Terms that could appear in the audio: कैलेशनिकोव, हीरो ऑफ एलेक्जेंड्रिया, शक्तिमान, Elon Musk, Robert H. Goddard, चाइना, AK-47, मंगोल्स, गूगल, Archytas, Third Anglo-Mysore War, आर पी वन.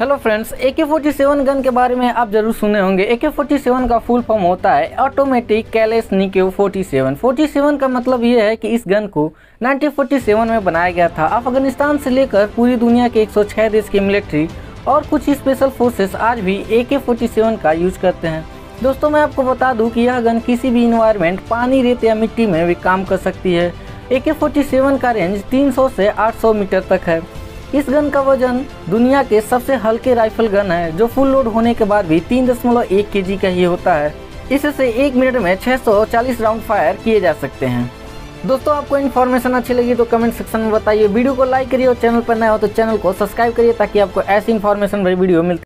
Hello friends, AK-47 gun के बारे में आप जरूर सुने होंगे। AK-47 का फुल फॉर्म होता है ऑटोमेटिक कैलेशनिकोव 47। 47 का मतलब ये है कि इस गन को 1947 में बनाया गया था। अफगानिस्तान से लेकर पूरी दुनिया के 106 देश की मिलिट्री और कुछ स्पेशल फोर्सेस आज भी AK-47 का यूज करते हैं। दोस्तों, मैं आपको बता दूँ कि यह गन किसी भी इन्वायरमेंट, पानी, रेत या मिट्टी में भी काम कर सकती है। AK-47 का रेंज 300 से 800 मीटर तक है। इस गन का वजन दुनिया के सबसे हल्के राइफल गन है, जो फुल लोड होने के बाद भी 3.1 kg का ही होता है। इससे 1 मिनट में 640 राउंड फायर किए जा सकते हैं। दोस्तों, आपको इन्फॉर्मेशन अच्छी लगी तो कमेंट सेक्शन में बताइए। वीडियो को लाइक करिए और चैनल पर नए हो तो चैनल को सब्सक्राइब करिए ताकि आपको ऐसी इन्फॉर्मेशन भरी वीडियो मिलती है।